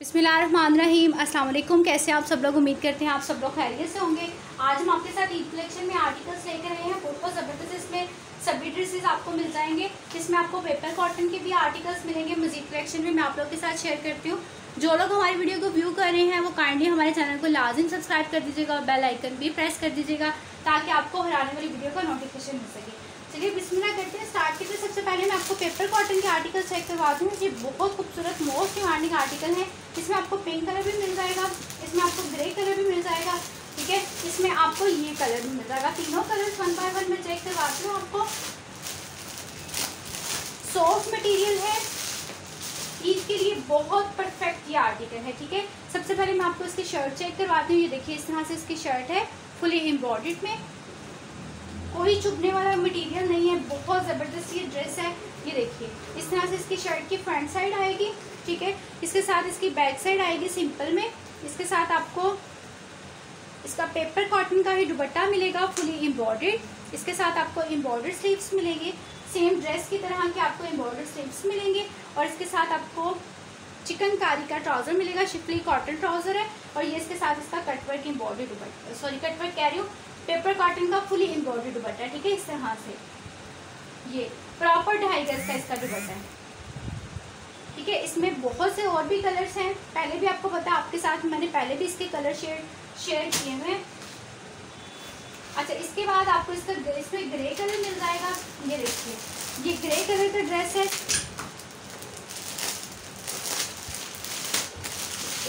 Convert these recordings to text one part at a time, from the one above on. बिस्मिल्लाहिर्रहमानिर्रहीम। अस्सलाम वालेकुम। कैसे आप सब लोग? उम्मीद करते हैं आप सब लोग खैरियत से होंगे। आज हम आपके साथ ईद कलेक्शन में आर्टिकल्स लेकर आए हैं। बहुत ज़बरदस्त इसमें सभी ड्रेसेस आपको मिल जाएंगे। इसमें आपको पेपर कॉटन के भी आर्टिकल्स मिलेंगे। मजीद कलेक्शन भी मैं आप लोग के साथ शेयर करती हूँ। जो लोग हमारी वीडियो को व्यू कर रहे हैं वो काइंडली हमारे चैनल को लाजिम सब्सक्राइब कर दीजिएगा और बेल आइकन भी प्रेस कर दीजिएगा ताकि आपको हर आने वाली वीडियो का नोटिफिकेशन मिल सके। चलिए बिस्मिल्लाह करते हैं। स्टार्ट के लिए सबसे पहले मैं आपको पेपर कॉटन के आर्टिकल चेक करवाती हूँ। ये बहुत खूबसूरत मोस्ट डिमांडिंग आर्टिकल है। इसमें आपको पिंक कलर भी मिल जाएगा, इसमें आपको ग्रे कलर भी मिल जाएगा, ठीक है, इसमें आपको ये कलर भी मिल जाएगा। तीनों कलर 1 बाय 1 में चेक करवाती हूँ आपको। सॉफ्ट मटीरियल है, ईद के लिए बहुत परफेक्ट ये आर्टिकल है, ठीक है। सबसे पहले मैं आपको इसकी शर्ट चेक करवाती हूँ। ये देखिए इस तरह से इसकी शर्ट है, फुली एम्ब्रॉयडर्ड में, कोई चुभने वाला मटेरियल नहीं है। बहुत ज़बरदस्त ये ड्रेस है। ये देखिए इस तरह से इसकी शर्ट की फ्रंट साइड आएगी, ठीक है, इसके साथ इसकी बैक साइड आएगी सिंपल में। इसके साथ आपको इसका पेपर कॉटन का ही दुपट्टा मिलेगा, फुली एम्ब्रॉयडर्ड। इसके साथ आपको एम्ब्रॉयडर्ड स्लीव्स मिलेंगे, सेम ड्रेस की तरह के आपको एम्ब्रॉयडर्ड स्लीव्स मिलेंगे। और इसके साथ आपको चिकनकारी का ट्राउज़र मिलेगा, शिफली कॉटन ट्राउज़र है। और ये इसके साथ इसका कटवर्क एम्ब्रॉयडर्ड दुपट्टा, सॉरी कटवर्क कह रही हूँ, पेपर कॉटन का फुली एम्ब्रॉयडर्ड दुपट्टा, ठीक है। इस तरह से ये प्रॉपर 2.5 गज का इसका दुपट्टा है, ठीक है। इसमें बहुत से और भी कलर्स हैं, पहले भी आपको पता आपके साथ मैंने पहले भी इसके कलर शेयर किए हुए हैं। अच्छा, इसके बाद आपको इसका इसमें ग्रे कलर मिल जाएगा। ये देखिए ये ग्रे कलर का ड्रेस है,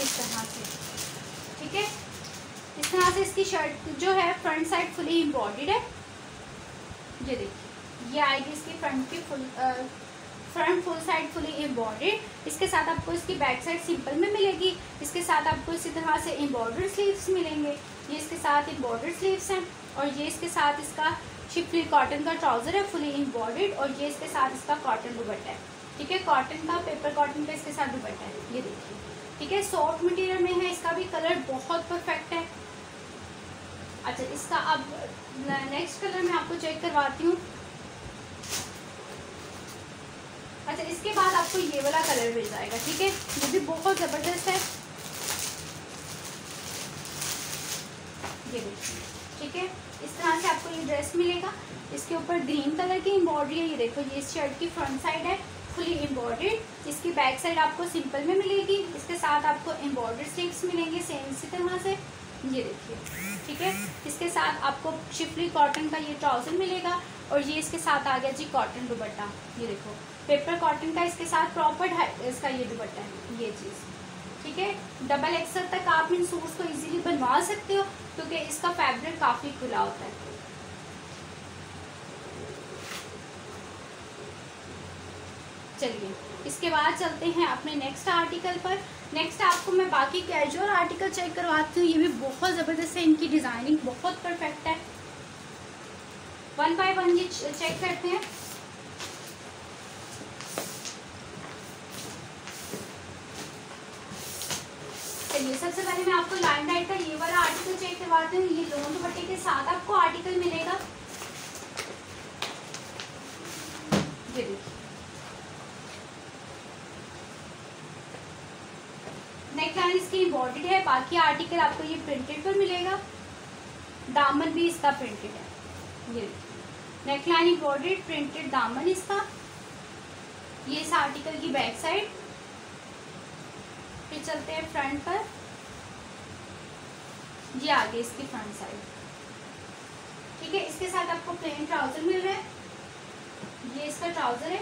इस तरह से, ठीक है। इस तरह से इसकी शर्ट जो है फ्रंट साइड फुली एम्ब्रॉयडर्ड है। ये देखिए ये आएगी इसकी फ्रंट की फुल साइड फुली एम्ब्रॉयडर्ड। इसके साथ आपको इसकी बैक साइड सिंपल में मिलेगी। इसके साथ आपको इसी तरह से एम्ब्रॉयडर्ड स्लीव्स मिलेंगे, ये इसके साथ एम्ब्रॉयडर्ड स्लीव्स हैं। और ये इसके साथ इसका शिफली कॉटन का ट्राउज़र है, फुली एम्ब्रॉयडर्ड। और ये इसके साथ इसका कॉटन दुपट्टा है, ठीक है, कॉटन का पेपर कॉटन का इसके साथ दुपट्टा है, ये देखिए, ठीक है। सॉफ्ट मटेरियल में है, इसका भी कलर बहुत परफेक्ट है। अच्छा, इसका अब नेक्स्ट कलर मैं आपको चेक करवाती हूँ। अच्छा, इसके बाद आपको ये वाला कलर मिल जाएगा, ठीक है, ये भी बहुत ज़बरदस्त है, ये देखिए, ठीक है। इस तरह से आपको ये ड्रेस मिलेगा। इसके ऊपर ग्रीन कलर की एम्ब्रॉयडरी है, ये देखो ये इस शर्ट की फ्रंट साइड है, फुली एम्ब्रॉयडर्ड। इसकी बैक साइड आपको सिंपल में मिलेगी। इसके साथ आपको एम्ब्रॉयडर्ड स्लीव्स मिलेंगे सेम इसी तरह से, ये देखिए, ठीक है। इसके साथ आपको शिफली कॉटन का ये ट्राउज़र मिलेगा। और ये इसके साथ आ गया जी कॉटन दुपट्टा, ये देखो पेपर कॉटन का इसके साथ प्रॉपर है इसका ये दुपट्टा है, ये चीज़, ठीक है। XXL तक आप इन सूट्स को इजीली बनवा सकते हो क्योंकि इसका फैब्रिक काफ़ी खुला होता है। चलिए इसके बाद चलते हैं अपने नेक्स्ट आर्टिकल पर। नेक्स्ट आपको मैं बाकी कैजुअल आर्टिकल चेक करवाती हूँ। ये भी बहुत ज़बरदस्त है, इनकी डिज़ाइनिंग बहुत परफेक्ट है। 1 बाय 1 ये चेक करते हैं। चलिए सबसे पहले मैं आपको लाइन डाइट का ये वाला आर्टिकल चेक करवाती हूँ। ये लॉन्ग दुपट्टे के साथ आपको आर्टिकल मिलेगा, ये देखिए। नेकलाइन इसकी एम्ब्रॉयडर्ड है, बाकी आर्टिकल आपको ये प्रिंटेड पर मिलेगा। दामन भी इसका प्रिंटेड है, ये नेकलाइन एम्ब्रॉयडर्ड, प्रिंटेड दामन इसका। ये इस आर्टिकल की बैक साइड। फिर चलते हैं फ्रंट पर, ये आगे इसकी फ्रंट साइड, ठीक है। इसके साथ आपको प्लेन ट्राउजर मिल रहा है, ये इसका ट्राउजर है,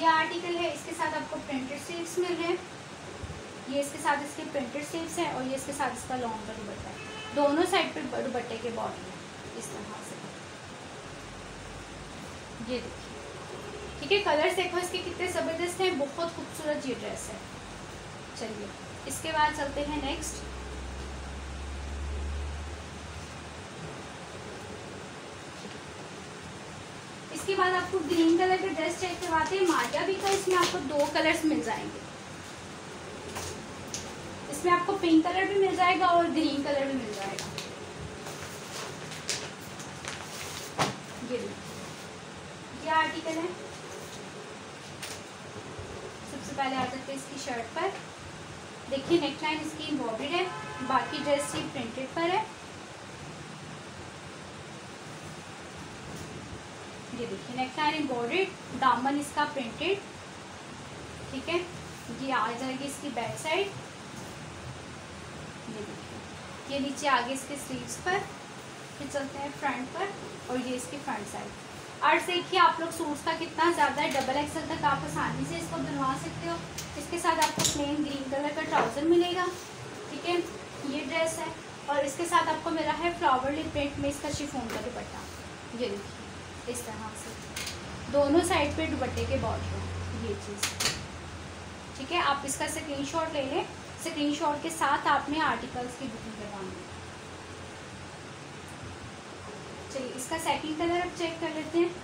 ये आर्टिकल है। इसके साथ आपको प्रिंटेड स्लीव्स मिल रहे हैं, ये इसके साथ इसके प्रिंटेड स्लीव्स हैं। और ये इसके साथ इसका लॉन्ग का दुपट्टा है, दोनों साइड पर दुपट्टे के बॉर्डर है इस तरह से, ये देखिए, ठीक है। कलर्स देखो इसके कितने ज़बरदस्त हैं, बहुत खूबसूरत ये ड्रेस है। चलिए इसके बाद चलते हैं नेक्स्ट। इसके बाद आपको ग्रीन कलर के ड्रेस चेक करवाते हैं, मारियाबी का। इसमें आपको 2 कलर्स मिल जाएंगे। इसमें आपको पिंक कलर भी मिल जाएगा और ग्रीन कलर भी मिल जाएगा, ये देखिए ये आर्टिकल है। सबसे पहले आ जाते हैं इसकी शर्ट पर। देखिए नेक लाइन इसकी एम्ब्रॉयडेड है, बाकी ड्रेस ये प्रिंटेड पर है। ये देखिए नेक लाइन एम्ब्रॉयडेड, दामन इसका प्रिंटेड, ठीक है। ये आ जाएगी इसकी बैक साइड, ये देखिए ये नीचे आगे इसके स्लीव्स पर। फिर चलते हैं फ्रंट पर, और ये इसकी फ्रंट साइड। आर्ट्स देखिए आप लोग सूट्स का कितना ज़्यादा है, डबल एक्सल तक आप आसानी से इसको बनवा सकते हो। इसके साथ आपको प्लेन ग्रीन कलर का ट्राउज़र मिलेगा, ठीक है। ये ड्रेस है, और इसके साथ आपको मिला है फ्लावरली प्रिंट में इसका शिफॉन का दुपट्टा। ये देखिए इस तरह से दोनों साइड पे दुपट्टे के बॉर्डर, ये चीज़ ठीक है। आप इसका स्क्रीनशॉट ले लें, स्क्रीनशॉट के साथ आपने आर्टिकल्स की बुकिंग करवानी है। चलिए इसका सेकंड कलर आप चेक कर लेते हैं।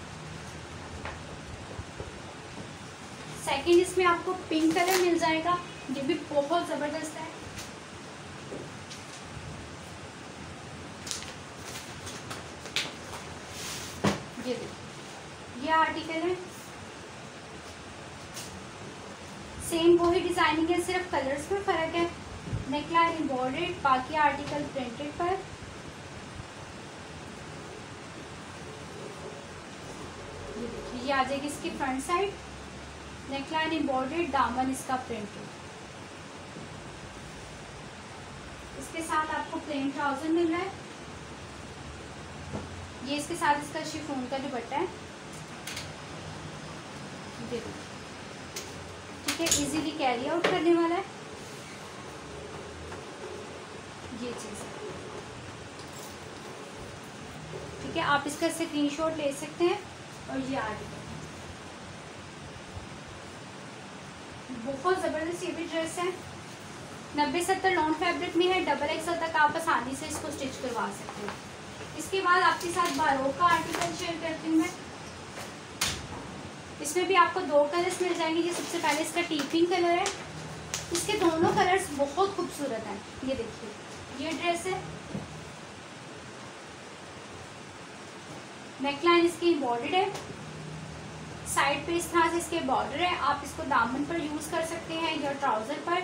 सेकंड इसमें आपको पिंक कलर मिल जाएगा, ये भी बहुत जबरदस्त है। ये देखिए ये आर्टिकल है, सेम वही डिजाइनिंग है, सिर्फ कलर्स में फर्क है। नेकलाइन एम्बॉर्डेड, बाकी आर्टिकल प्रिंटेड पर। ये आ जाएगी इसकी फ्रंट साइड, नेकलाइन एम्बॉर्डेड, दामन इसका प्रिंटेड। इसके साथ आपको प्लेन ट्राउजर मिल रहा है, ये इसके साथ इसका शिफॉन का दुपट्टा है, ठीक है। इजीली कैरी आउट करने वाला है, ये चीज ठीक है। आप इसका स्क्रीनशॉट ले सकते हैं। और ये आर्टिकल बहुत ज़बरदस्त ये भी ड्रेस है, 90-70 लॉन्ग फैब्रिक में है, डबल एक्सल तक आप आसानी से इसको स्टिच करवा सकते हो। इसके बाद आपके साथ बारो का आर्टिकल शेयर करती हूँ मैं। इसमें भी आपको दो कलर्स मिल जाएंगे। ये सबसे पहले इसका टीपिंग कलर है, इसके दोनों कलर्स बहुत खूबसूरत हैं। ये देखिए ये ड्रेस है, नेकलाइन इसकी एम्बॉर्डेड है, साइड पे इस तरह से इसके बॉर्डर है। आप इसको दामन पर यूज़ कर सकते हैं या ट्राउज़र पर,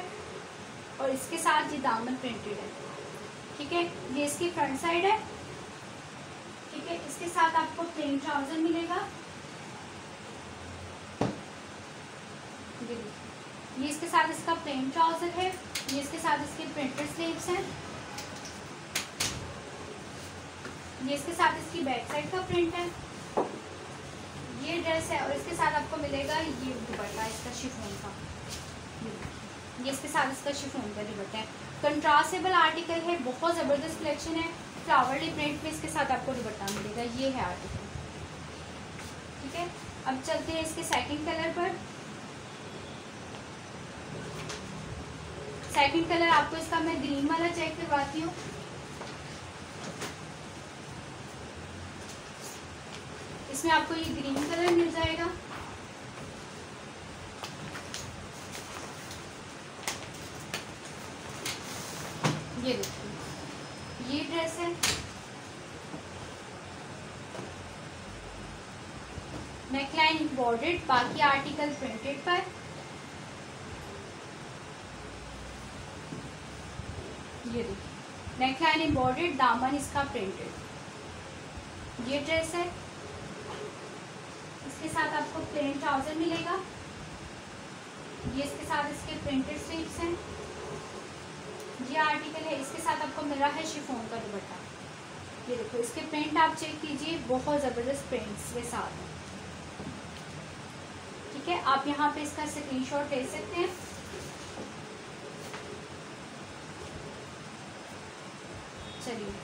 और इसके साथ ये दामन प्रिंटेड है, ठीक है। ये इसकी फ्रंट साइड है, ठीक है। इसके साथ आपको प्लेन ट्राउज़र मिलेगा, ये इसके साथ इसका प्लेन ट्राउज़र है, ये इसके साथ इसके प्रिंटेड स्लीव्स हैं, ये इसके साथ इसकी बैक साइड का प्रिंट है। ये ड्रेस है, और इसके साथ आपको मिलेगा ये दुपट्टा इसका शिफॉन का, ये इसके साथ इसका शिफॉन का दुपट्टा है। कंट्रास्टेबल आर्टिकल है, बहुत ज़बरदस्त कलेक्शन है। फ्लावरली प्रिंट में इसके साथ आपको दुपट्टा मिलेगा, ये है आर्टिकल, ठीक है। अब चलते हैं इसके सेकंड कलर पर। सेकंड कलर आपको इसका मैं ग्रीन वाला चेक करवाती हूँ। इसमें आपको ये ग्रीन कलर मिल जाएगा, ये देखिए ये ड्रेस है, नेकलाइन एम्बॉर्डेड, बाकी आर्टिकल प्रिंटेड पर। ये देखिए नेकलाइन एम्बॉर्डेड, दामन इसका प्रिंटेड, ये ड्रेस है। इसके साथ आपको प्लेन ट्राउजर मिलेगा, ये इसके साथ इसके प्रिंटेड स्लीव्स हैं, ये आर्टिकल है। इसके साथ आपको मिल रहा है शिफॉन का दुपट्टा, ये देखो इसके प्रिंट आप चेक कीजिए, बहुत ज़बरदस्त प्रिंट्स के साथ है, ठीक है। आप यहाँ पे इसका स्क्रीनशॉट ले सकते हैं। चलिए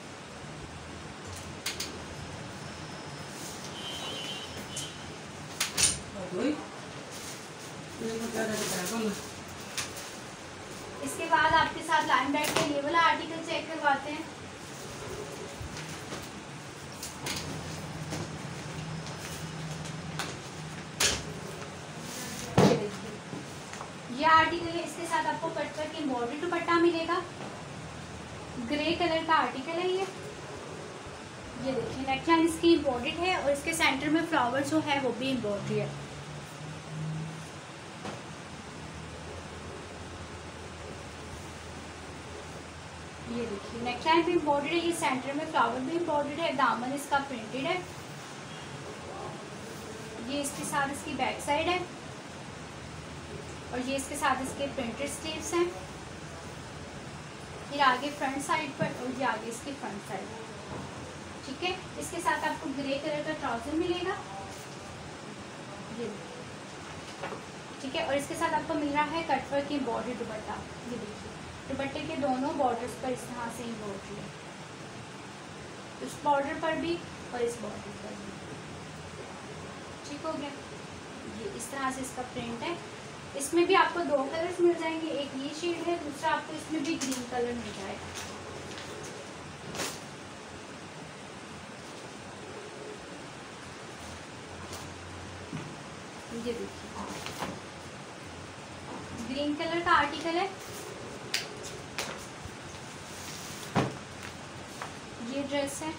इसके बाद आपके साथ लाइन बैग का ये वाला आर्टिकल चेक करवाते हैं। ये आर्टिकल है, इसके साथ आपको कट करके एम्ब्रॉयडरी दुपट्टा मिलेगा, ग्रे कलर का आर्टिकल है। ये देखिए नेकलाइन इसकी एम्ब्रॉयडर्ड है, और इसके सेंटर में फ्लावर जो है वो भी एम्ब्रॉयडरी है। ये देखिए नेक लाइन भी इम्पोर्टेड है, ये सेंटर में फ्लावर भी इम्पोर्टेड है, दामन इसका प्रिंटेड है, ये इसके साथ इसकी बैक साइड है और ये इसके साथ इसके प्रिंटेड स्लीव्स हैं, फिर आगे फ्रंट साइड पर और ये आगे इसकी फ्रंट साइड। ठीक है, इसके साथ आपको ग्रे कलर का ट्राउजर मिलेगा ये। ठीक है, और इसके साथ आपको मिल रहा है कटवर्क की बॉर्डर दुपट्टा, ये देखिए दुपट्टे के दोनों बॉर्डर्स पर इस तरह से ही बॉर्डर है, उस बॉर्डर पर भी और इस बॉर्डर पर भी। ठीक हो गया, ये इस तरह से इसका प्रिंट है। इसमें भी आपको दो कलर्स मिल जाएंगे, एक ये शेड है, दूसरा आपको इसमें भी ग्रीन कलर मिल जाएगा। ये देखिए ग्रीन कलर का आर्टिकल है, ये ड्रेस है,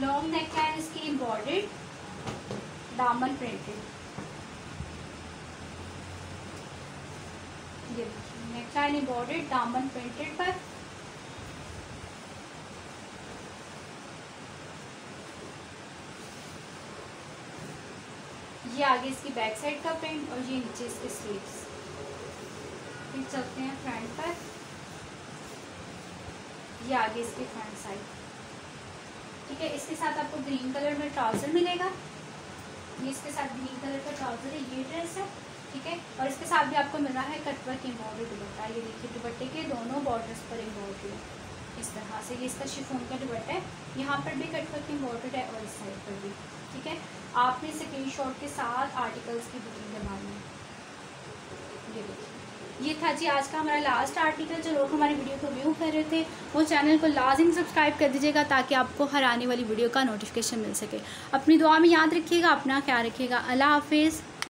लॉन्ग नेकलाइन इसकी एम्ब्रॉयडर्ड, दामन प्रिंटेड, ये देखिए नेकलाइन एम्ब्रॉयडर्ड दामन प्रिंटेड पर। ये आगे इसकी बैक साइड का प्रिंट और ये नीचे इसके स्लीव्स। फिर चलते हैं फ्रंट पर, ये आगे इसकी फ्रंट साइड। ठीक है, इसके साथ आपको ग्रीन कलर में ट्राउजर मिलेगा, ये इसके साथ ग्रीन कलर का ट्राउजर है, ये ड्रेस है। ठीक है, और इसके साथ भी आपको मिल रहा है कटवर्क एम्ब्रॉयडरी दुपट्टा, ये देखिए दुपट्टे के दोनों बॉर्डर्स पर एम्ब्रॉयडरी इस तरह से, ये इसका शिफॉन का दुपट्टा है, यहाँ पर भी कटवर्क एम्ब्रॉयडर्ड है और इस साइड पर भी। ठीक है, आपने स्क्रीनशॉट के साथ आर्टिकल्स की बुकिंग करवानी है। ये देखिए, ये था जी आज का हमारा लास्ट आर्टिकल। जो लोग हमारे वीडियो को व्यू कर रहे थे वो चैनल को लाजिम सब्सक्राइब कर दीजिएगा ताकि आपको हर आने वाली वीडियो का नोटिफिकेशन मिल सके। अपनी दुआ में याद रखिएगा, अपना ख्याल रखिएगा। अल्लाह हाफिज़।